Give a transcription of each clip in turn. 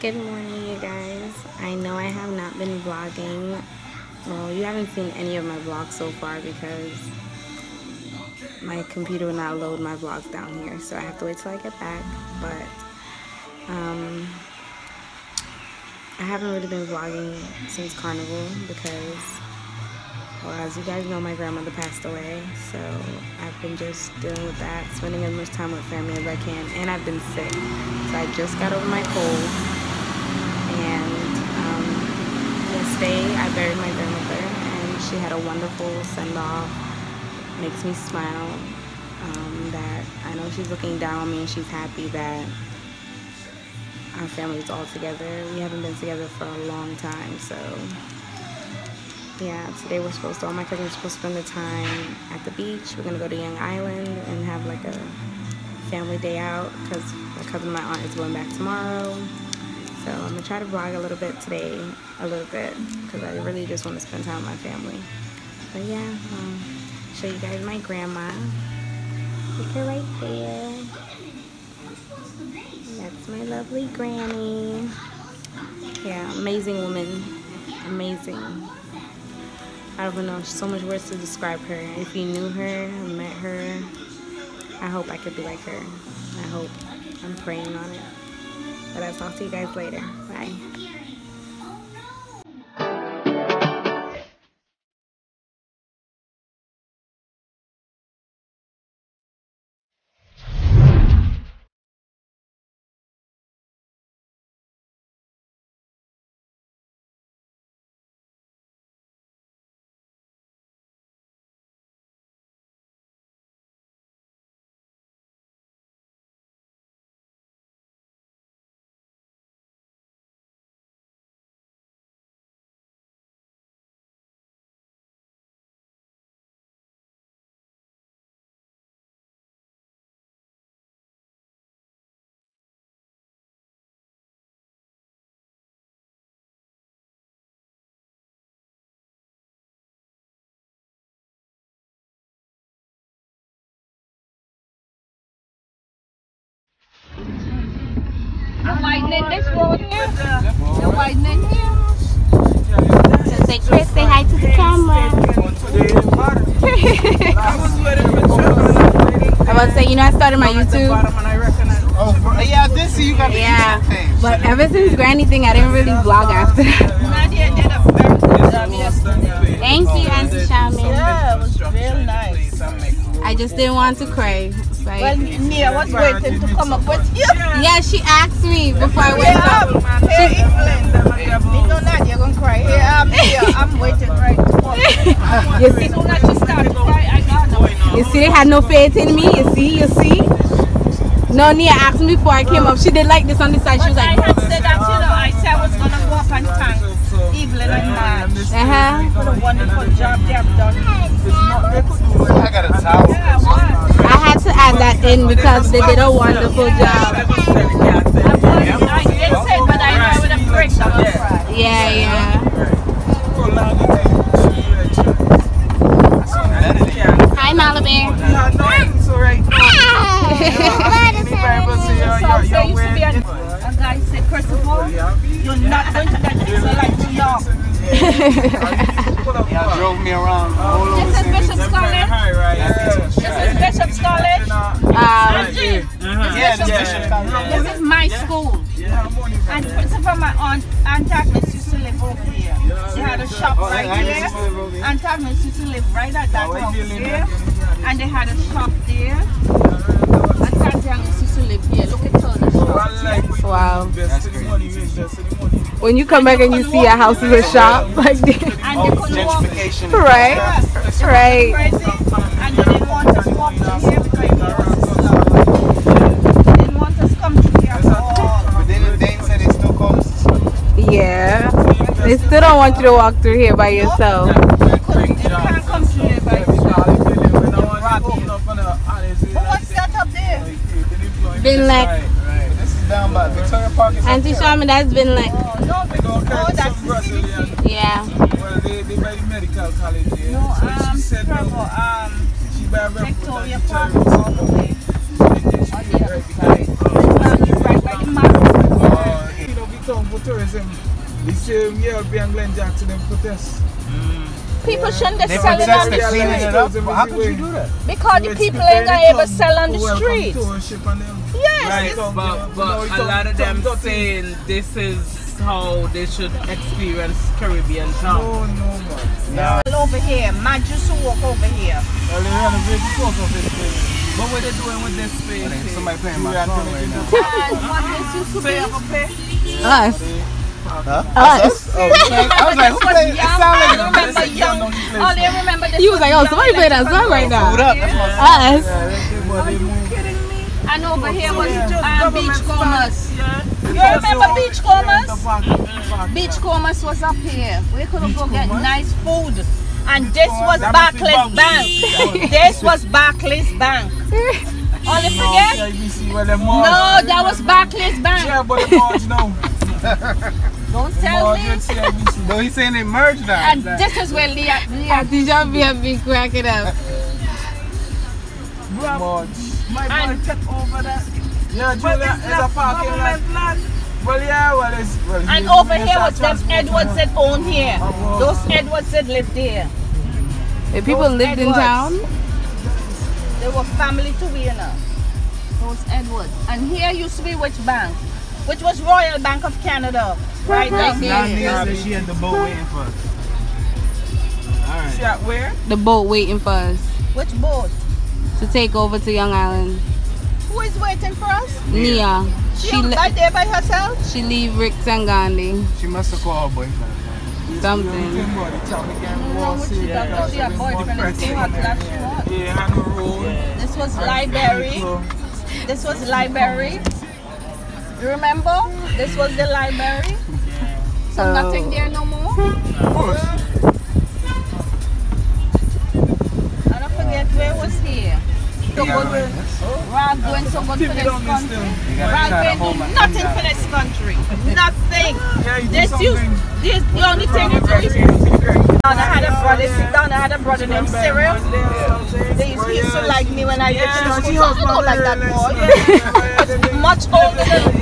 Good morning, you guys. I know I have not been vlogging. Well, you haven't seen any of my vlogs so far because my computer will not load my vlogs down here, so I have to wait till I get back. But I haven't really been vlogging since Carnival because, well, as you guys know, my grandmother passed away, so I've been just dealing with that, spending as much time with family as I can, and I've been sick, so I just got over my cold. Day, I buried my grandmother and she had a wonderful send-off. Makes me smile that I know she's looking down on me and she's happy that our family's all together. We haven't been together for a long time, so yeah, today we're supposed to, all my cousins are supposed to spend the time at the beach. We're gonna go to Young Island and have like a family day out because my cousin and my aunt is going back tomorrow. So I'm gonna try to vlog a little bit today, because I really just want to spend time with my family. But yeah, I'll show you guys my grandma. Look her right there. That's my lovely granny. Yeah, amazing woman, amazing. I don't know, so much words to describe her. If you knew her, met her, I hope I could be like her. I hope. I'm praying on it. But I'll talk to you guys later. Bye. This road here, the widening here. So say Chris, say hi to the camera. I was saying, you know, I started my YouTube. Oh, yeah, this you got the YouTube thing. But ever since Granny thing, I didn't really vlog after that. Thank you, Auntie Shami. Yeah, it was real nice. I just didn't want to cry. Like, well, Mia was waiting to come up with you. Yeah, she asked me before I went up. You know that you're going to cry. Yeah, I'm waiting right to come up. You see, soon as she started crying, I got no. You see, they had no faith in me. You see. No, Nia asked me before I came up. She did like this on the side. She was like, I had said that, you know, I said I was going to go up and thank Evelyn and Marge for the wonderful job they have done. I got a towel. I had to add that in because they did a wonderful job. I did say, but I know I would have break down. Yeah. Hi, Malabar. You're not going to that picture like New York. Yeah, drove me around. This is Bishop's College. This is my school. And Christopher, my aunt Agnes used to live over here. She had a shop right here. Aunt Agnes used to live right at that house there. And they had a shop there. Aunt Agnes used to live here. Look at her. Wow. That's crazy. When you come back and you see a house is a shop like this. And gentrification. Right. Right. And they didn't want us walk to here because they didn't want us come to here at all. But then they said they still call us. Yeah. They still don't want you to walk through here by yourself. You can't come through here by yourself. But what's that up there? Been like. Down by Victoria Park. Auntie Shami, that's been like. Yeah. Well, they by the medical college. Yeah. No, so she said Victoria Park. All the way. On the other side. Right by the market. because the same year Glenn Jackson them protest. People shouldn't sell it on the street. How could you do that? Because the people ain't gonna ever sell on the street. Yes, right, but a lot of them saying this is how they should experience Caribbean town. Oh no, man. No. Over here, man, just walk over here. But what they doing with this space? Somebody playing my song right now. What huh? Us? Oh, I was like, who played? It sounded like a message. Oh, they remember this. He was like, oh, somebody played that song right now. Us. Are you kidding me? I know, but here was Beachcombers. You remember Beachcombers? Beachcombers was up here. We could go get nice food. And this was Barclays Bank. This was Barclays Bank. Only forget? No, that was Barclays Bank. Yeah, but the Marge, no. Don't tell me. No, he's saying they merged that. And this is where Leah have been cracking up. Bro, my boy took over that. Yeah, Julia is a parking lot. Well, yeah, well, it's. Well, and over here was them Edwards that owned here. Those Edwards that lived there. The people lived in town? They were family to Vienna. Those Edwards. And here used to be which bank? Which was Royal Bank of Canada, right? That's there. 9 years that she had the boat waiting for us. All right. She at where? The boat waiting for us. Which boat? To take over to Young Island. Who is waiting for us? Nia. She right there by herself? She leave Rick Tangandi. She must have called her boyfriend. Something. She had boyfriend and came out like she was. Yeah, on the road. This was library. This was library. You remember? This was the library. So nothing there no more? Of course. I don't forget where was here. So good Rob doing so good for this country. Rob doing nothing for this country. Nothing. This the only thing you do. I had a brother sit down, I had a brother named Cyril. They used to like me when I did school, so I don't like that boy. Much older than me.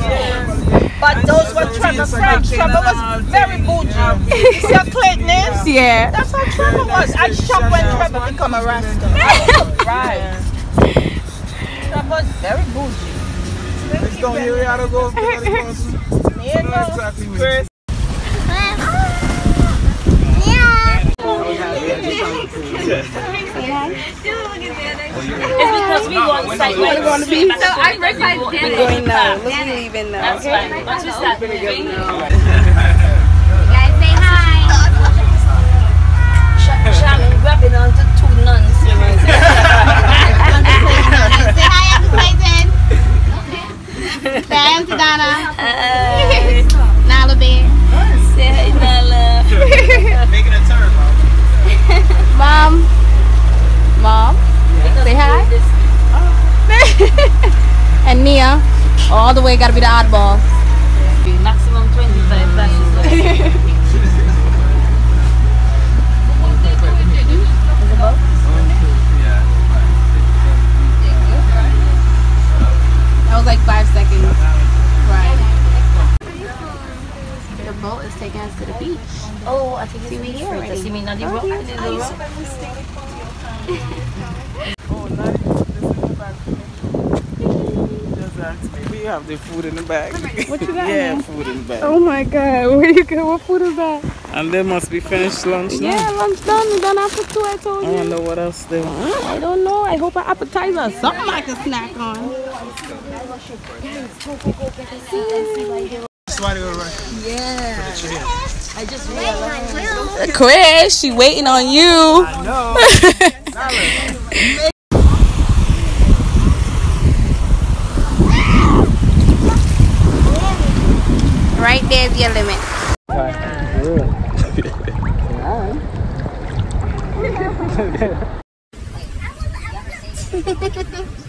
But those were Trevor friends. Trevor was very bougie. See how Clayton is? Yeah. That's how Trevor was. I shocked when Trevor became a rascal. Right. Trevor was very bougie. Let's go here. We ought to go. Yeah. We want to be. So I recognize we're going now. We're leaving now. That's fine. Okay. Once we start moving. Guys, say hi. Shannon grabbing onto two nuns. Say hi, everybody. Say hi, Auntie Donna. Nala Bear. Say hi, Nala. Making a turn, Mom. Mom. Say hi. And Nia, all the way gotta be the oddball. Maximum 25 classes. That was like 5 seconds. Right. The boat is taking us to the beach. Oh, I think it's here already. See me not the road. Oh, nice. We have the food in the bag. What you got? Yeah, food in the bag. Oh my god, where you go? What food is that? And they must be finished lunch now. Yeah, lunch done. We done after 2, I told you. I wonder what else they want. I don't know. I hope an appetizer or something I can snack on. Yeah. I just realized. Chris, she waiting on you. I know. Right there's your limit.